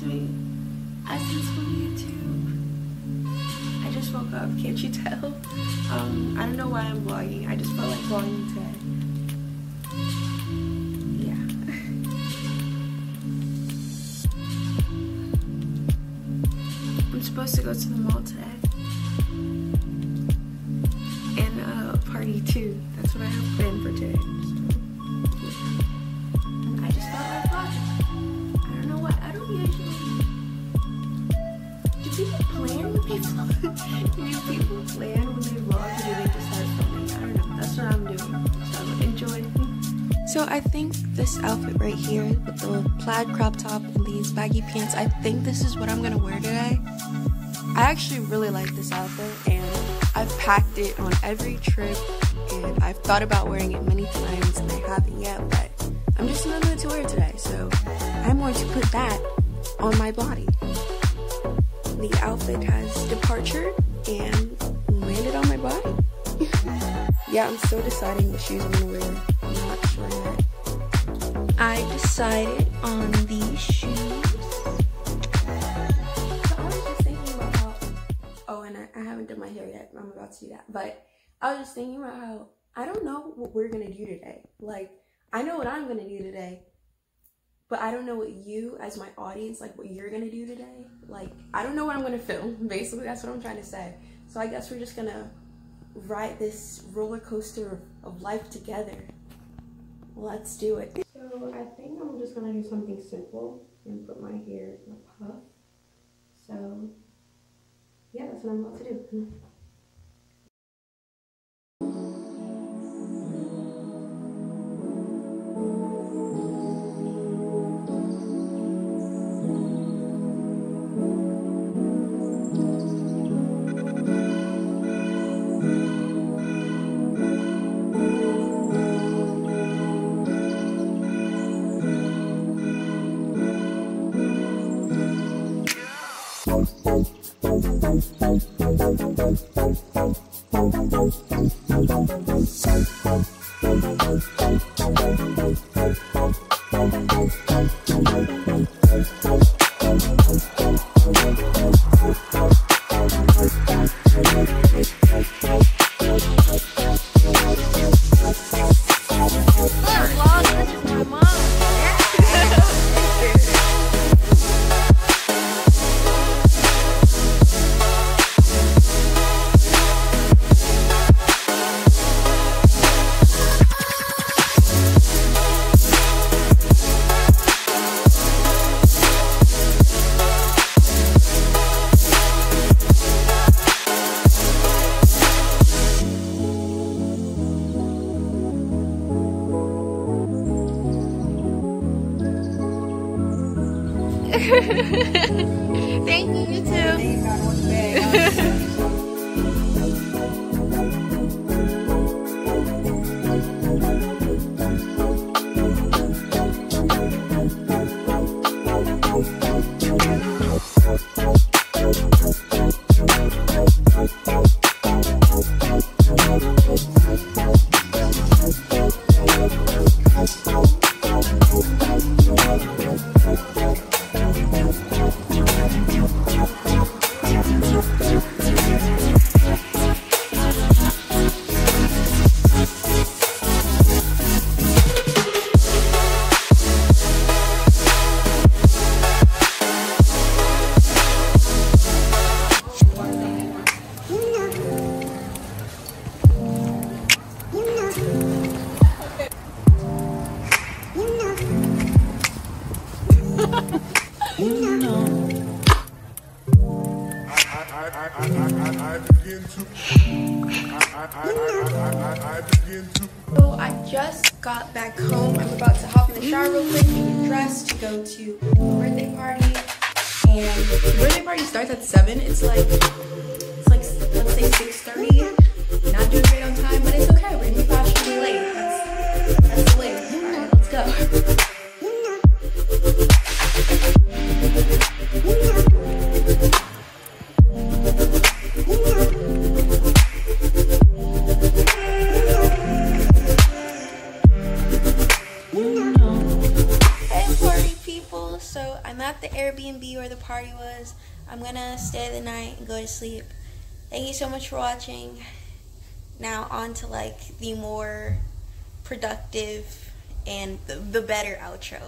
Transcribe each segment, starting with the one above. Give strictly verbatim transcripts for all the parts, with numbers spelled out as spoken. to me. I just from YouTube. I just woke up, can't you tell? Um, I don't know why I'm vlogging. I just felt like vlogging today. Yeah. I'm supposed to go to the mall today. And uh, a party too. That's what I have planned for today. Do people plan when they vlog, or do they just start filming? I don't know. That's what I'm doing. So enjoy. So I think this outfit right here with the plaid crop top and these baggy pants, I think this is what I'm gonna wear today. I actually really like this outfit, and I've packed it on every trip, and I've thought about wearing it many times, and I haven't yet, but I'm just in the mood to wear it today, so I'm going to put that on my body. The outfit has departure and landed on my body. Yeah, I'm still deciding what shoes I'm gonna wear. I'm not sure yet. I decided on these shoes. So I was just thinking about how. Oh, and I, I haven't done my hair yet. I'm about to do that. But I was just thinking about how I don't know what we're gonna do today. Like, I know what I'm gonna do today. But I don't know what you, as my audience, like what you're gonna do today. Like, I don't know what I'm gonna film. Basically, that's what I'm trying to say. So I guess we're just gonna ride this roller coaster of life together. Let's do it. So I think I'm just gonna do something simple and put my hair in a puff. So yeah, that's what I'm about to do. Thank you, you too. So I just got back home. I'm about to hop in the shower real quick and get dressed to go to a birthday party. And the birthday party starts at seven. It's like it's like let's say six thirty. Not doing great on time, but it's okay. We're gonna be fashionably late. That's that's the latest. All right, let's go. at the Airbnb where the party was. I'm gonna stay the night and go to sleep. Thank you so much for watching. Now on to like the more productive and the, the better outro.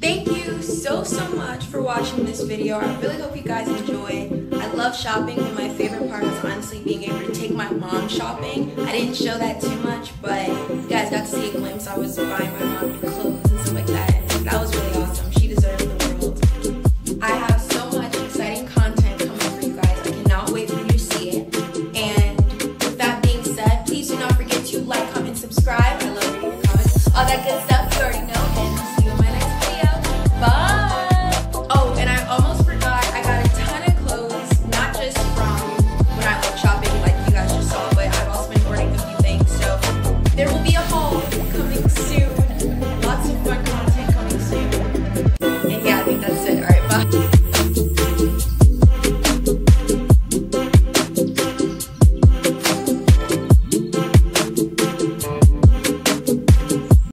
Thank you so so much for watching this video. I really hope you guys enjoyed. I love shopping, and my favorite part was honestly being able to take my mom shopping. I didn't show that too much, but you guys got to see a glimpse. I was buying my mom new clothes.